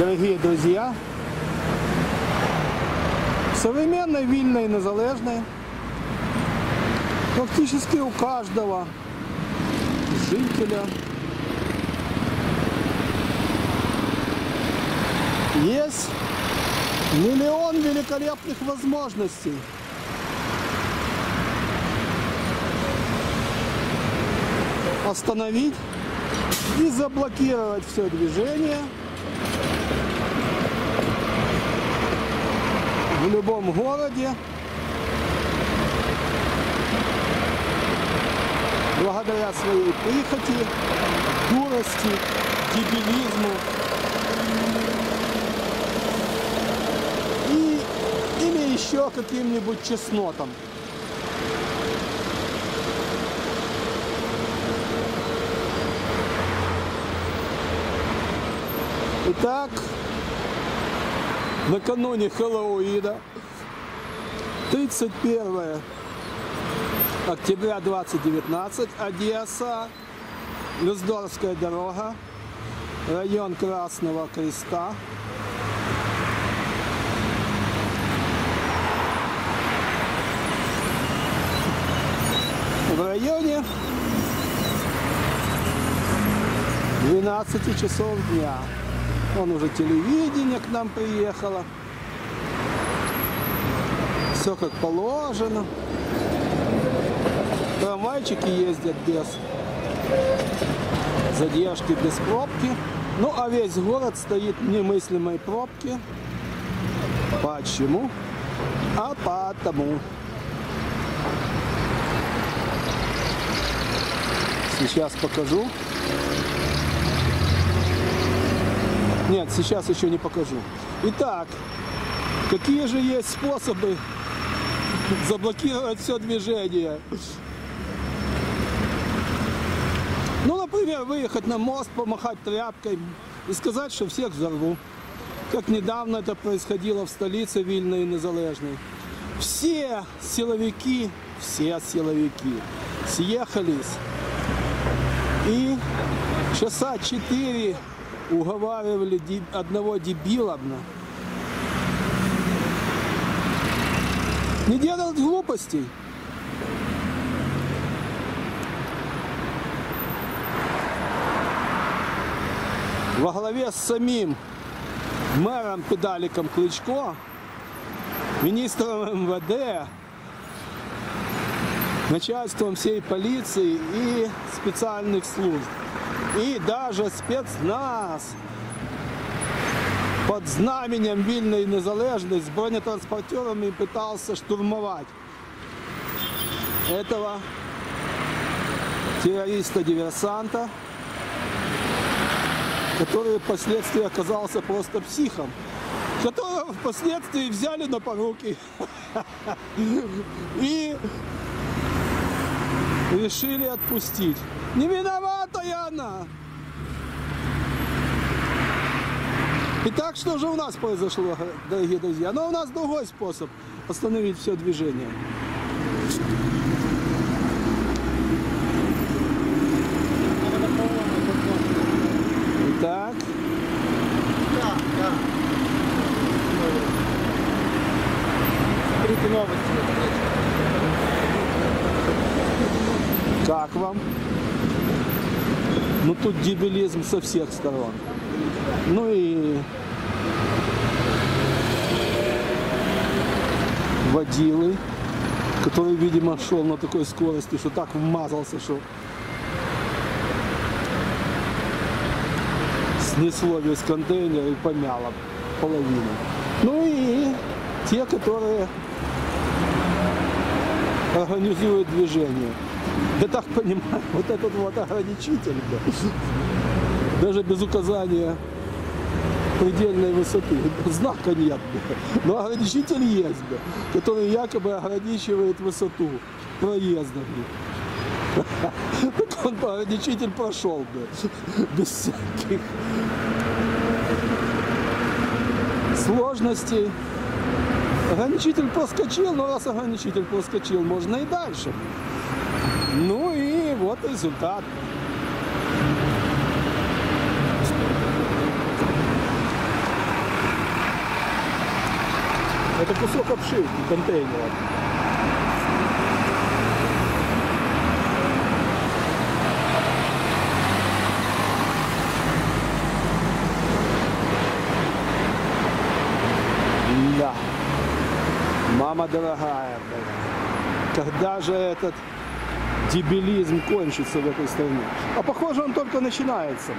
Дорогие друзья, современной, вильной и незалежной практически у каждого жителя есть миллион великолепных возможностей. Остановить и заблокировать все движение в любом городе, благодаря своей прихоти, дурости, дебилизму или еще каким-нибудь чеснотам. Итак, накануне Хэллоуина, 31 октября 2019, Одесса, Люздорская дорога, район Красного Креста. В районе 12 часов дня. Вон уже телевидение к нам приехало. Все как положено. Трамвайчики ездят без задержки, без пробки. Ну а весь город стоит в немыслимой пробке. Почему? А потому. Сейчас покажу. Нет, сейчас еще не покажу. Итак, какие же есть способы заблокировать все движение? Ну, например, выехать на мост, помахать тряпкой и сказать, что всех взорву. Как недавно это происходило в столице вильной и незалежной. Все силовики съехались. И часа 4 уговаривали одного дебила не делать глупостей. Во главе с самим мэром Педаликом Кличко, министром МВД, начальством всей полиции и специальных служб. И даже спецназ под знаменем вильной незалежной с бронетранспортерами пытался штурмовать этого террориста-диверсанта, который впоследствии оказался просто психом, которого впоследствии взяли на поруки и решили отпустить. Не виновата я она! Итак, что же у нас произошло, дорогие друзья? Но у нас другой способ остановить все движение. Итак. Смотрите новости. Как вам? Ну тут дебилизм со всех сторон. Ну и водилы, который, видимо, шел на такой скорости, что так вмазался, что снесло весь контейнер и помяло половину. Ну и те, которые организуют движение. Я так понимаю, вот этот вот ограничитель, да, даже без указания предельной высоты, знака нет, да, но ограничитель есть, да, который якобы ограничивает высоту проезда. Да. Так он ограничитель прошел, да, без всяких сложностей. Ограничитель проскочил, но раз ограничитель проскочил, можно и дальше. Ну и вот результат. это кусок обшивки контейнера. Да. Мама дорогая, блин. Когда же этот дебилизм кончится в этой стране? А похоже, он только начинается.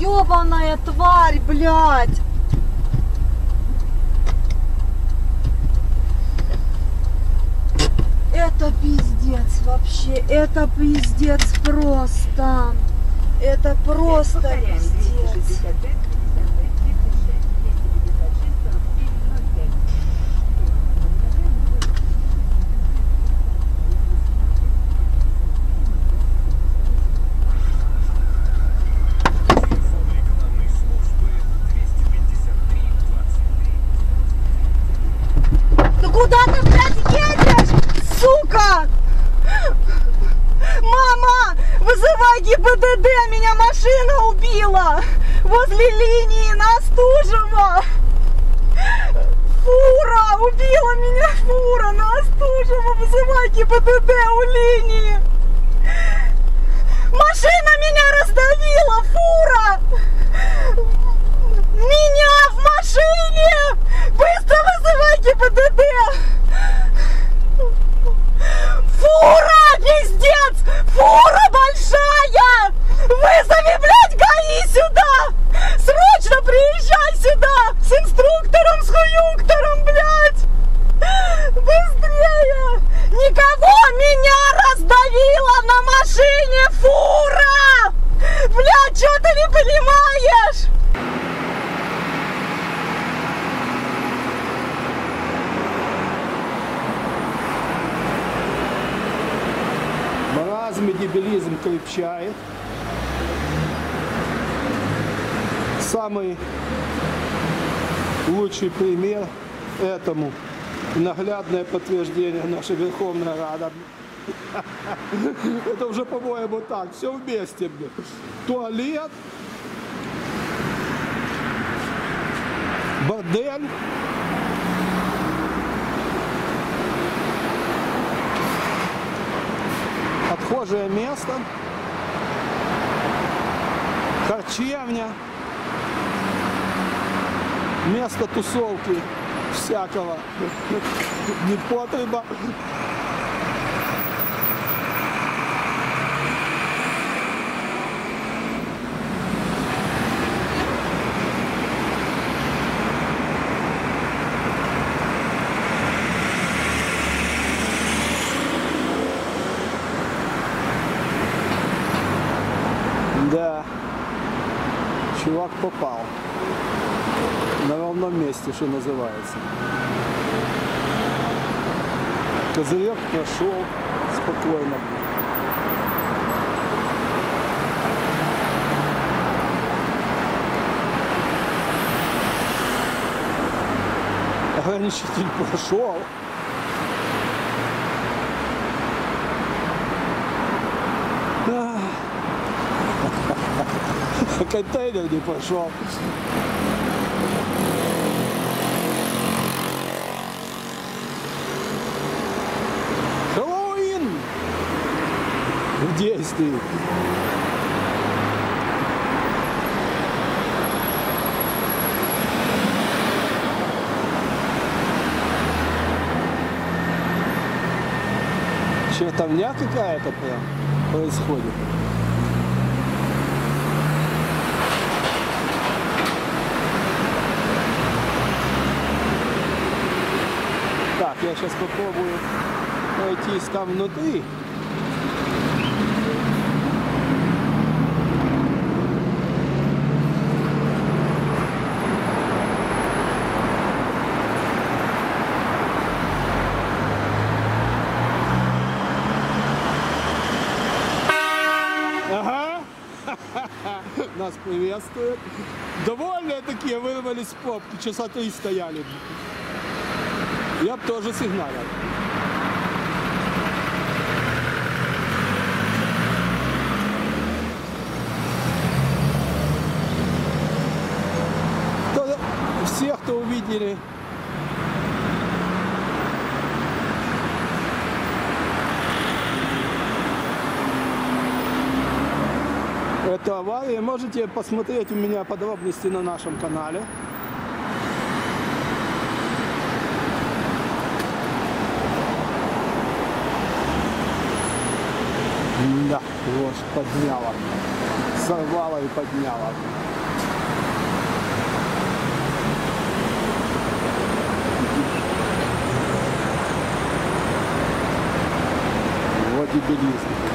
Ёбаная тварь, блядь! Это пиздец вообще, это пиздец просто. Это просто пиздец. ГИБДД, меня машина убила возле линии на Остужево. Фура, убила меня фура на Остужево. Вызывай ГИБДД у линии. Машина меня раздавила, фура. Меня в машине. Быстро вызывай ГИБДД. Фура, пиздец! Фура большая! Вызови, блядь, ГАИ сюда! Срочно приезжай сюда! С инструктором, с хуюктором, блядь! Быстрее! Никого, меня раздавило на машине! Фура! Блядь, что ты не понимаешь? Дебилизм крепчает. Самый лучший пример этому — наглядное подтверждение — наша Верховная Рада. Это уже, по-моему, так. Все вместе, блин. Туалет, бордель. Отхожее место, харчевня, место тусовки всякого непотреба. Чувак попал на ровном месте, что называется. Козырек прошел спокойно. Ограничитель прошел. Контейнер не пошел. Хэллоуин в действии. Чертовня какая-то прям происходит. Я сейчас попробую пройтись там внутри. Нас приветствуют. Довольные такие, вырвались в пробки, часа 3 стояли. Я бы тоже сигналил. Все, кто увидели. Это авария. Можете посмотреть у меня подробности на нашем канале. Да, лошадь подняла. Сорвала и подняла. Вот и белизна.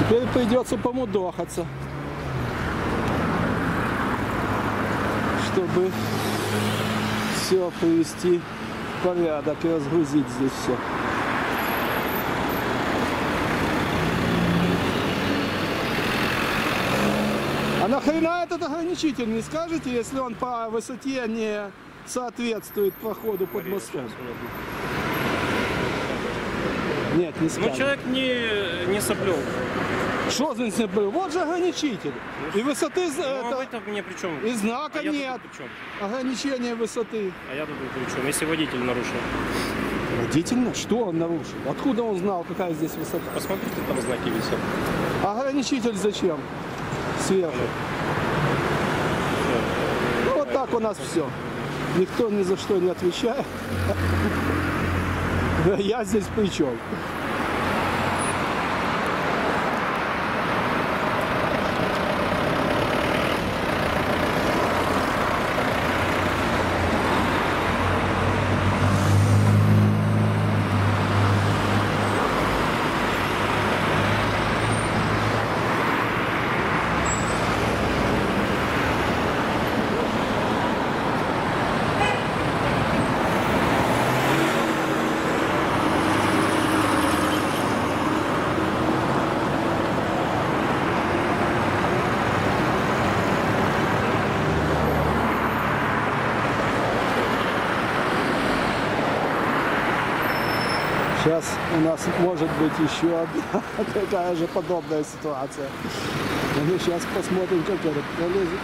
Теперь придется помудохаться, чтобы все привести в порядок и разгрузить здесь все. А нахрена этот ограничитель, не скажете, если он по высоте не соответствует проходу под мостом? Нет, не скажу. Ну, человек не соплел. Что здесь не было? Вот же ограничитель. И высоты... Ну, это мне при чем? И знака нет. Ограничение высоты. А я тут при чем? Если водитель нарушил. Водитель? Что он нарушил? Откуда он знал, какая здесь высота? Посмотрите, там знаки висят. Ограничитель зачем? Сверху. Ну, вот так у нас все. Никто ни за что не отвечает. Я здесь при чем? Сейчас у нас может быть еще одна такая же подобная ситуация. Мы сейчас посмотрим, как это пролезет.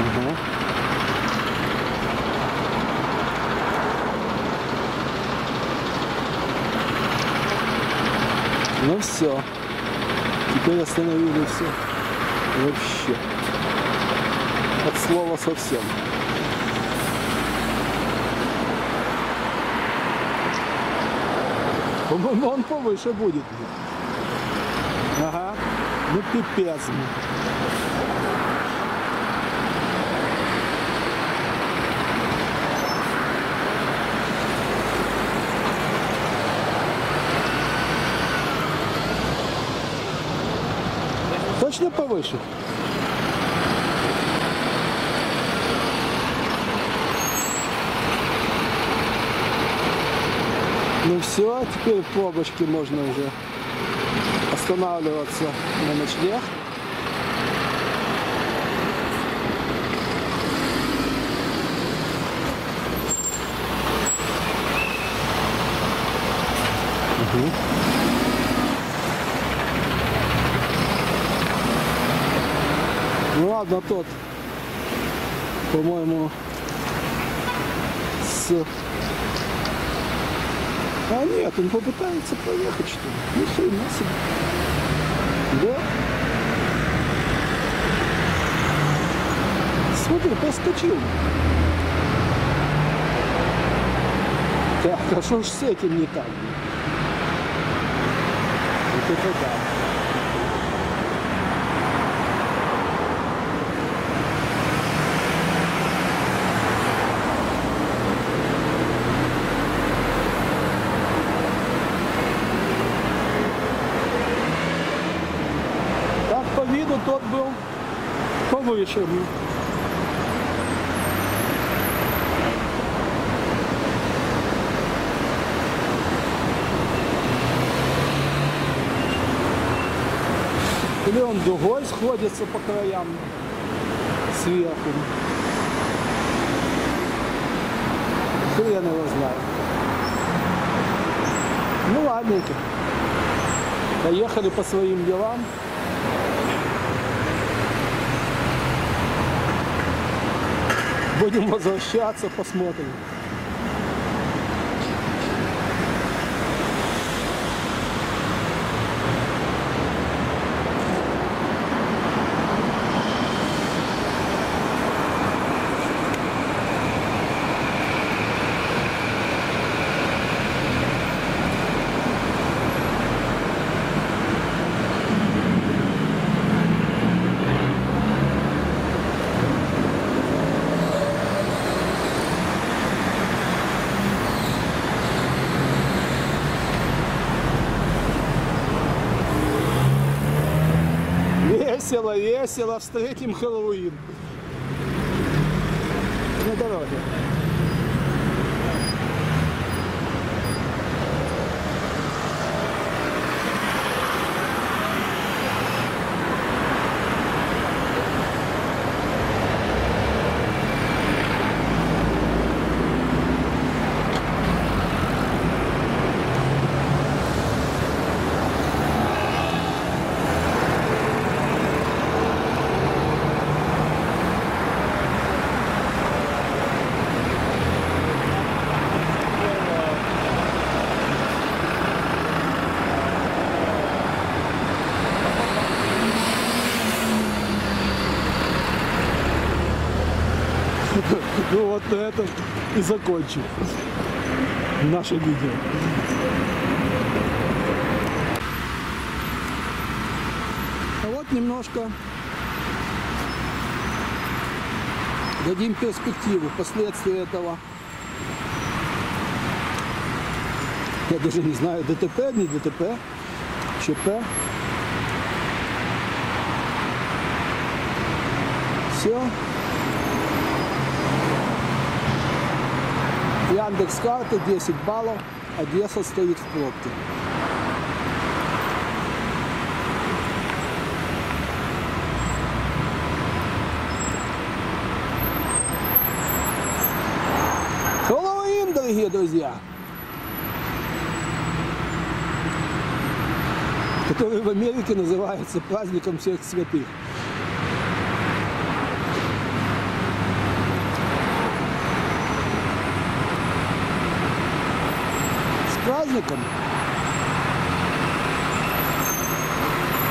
Угу. Ну все. Теперь остановили все. Вообще. От слова совсем. По-моему, он повыше будет. Ага. Ну пипец. Точно повыше? Ну все, теперь в пробочке можно уже останавливаться на ночлег. Угу. Ну ладно, тот, по-моему, с... А нет, он попытается проехать, что ли? Ну, хрена себе. Да? посмотри, поскочил. Так, а что ж с этим не так? Вот это да. Тот был повыше. Или он дугой сходится по краям сверху. Хрен его знает. Ну ладненько. Поехали по своим делам. Будем возвращаться, посмотрим. Весело, весело, встретим Хэллоуин на дороге. Ну вот на этом и закончим наше видео. А вот немножко дадим перспективу, последствия этого. Я даже не знаю, ДТП, не ДТП, ЧП. Все. Яндекс карты 10 баллов, Одесса стоит в пробке. Хэллоуин, дорогие друзья! Который в Америке называется праздником всех святых.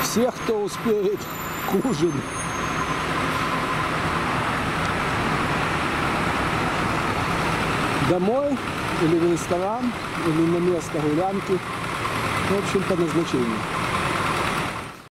Всех, кто успеет к ужину. Домой, или в ресторан, или на место гулянки. В общем, по назначению.